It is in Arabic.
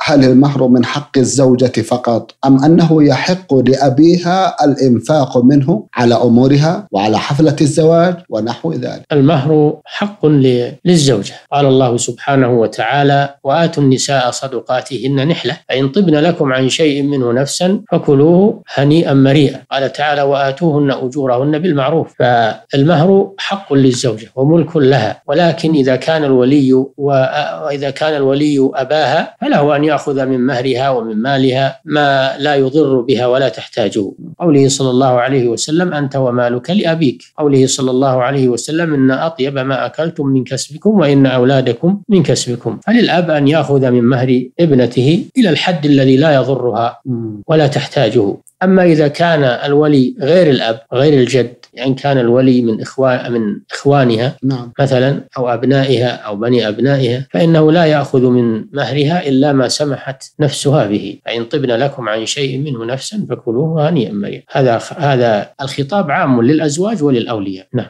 هل المهر من حق الزوجة فقط أم أنه يحق لأبيها الإنفاق منه على أمورها وعلى حفلة الزواج ونحو ذلك؟ المهر حق للزوجة. قال الله سبحانه وتعالى: وآتوا النساء صدقاتهن نحلة فإن طبن لكم عن شيء منه نفسا فكلوه هنيئا مريئا. قال تعالى: وآتوهن أجورهن بالمعروف. فالمهر حق للزوجة وملك لها، ولكن إذا كان الولي أباها فله أن يأخذ من مهرها ومن مالها ما لا يضر بها ولا تحتاجه. قوله صلى الله عليه وسلم: أنت ومالك لأبيك. قوله صلى الله عليه وسلم: إن أطيب ما أكلتم من كسبكم وإن أولادكم من كسبكم. فللأب أن يأخذ من مهر ابنته إلى الحد الذي لا يضرها ولا تحتاجه. أما إذا كان الولي غير الأب غير الجد، يعني كان الولي من إخوانها مثلا أو أبنائها أو بني أبنائها، فإنه لا يأخذ من مهرها إلا ما سمحت نفسها به. فإن طبن لكم عن شيء منه نفسا فكلوه هنيئا مريئا. هذا الخطاب عام للأزواج وللأولياء. نعم.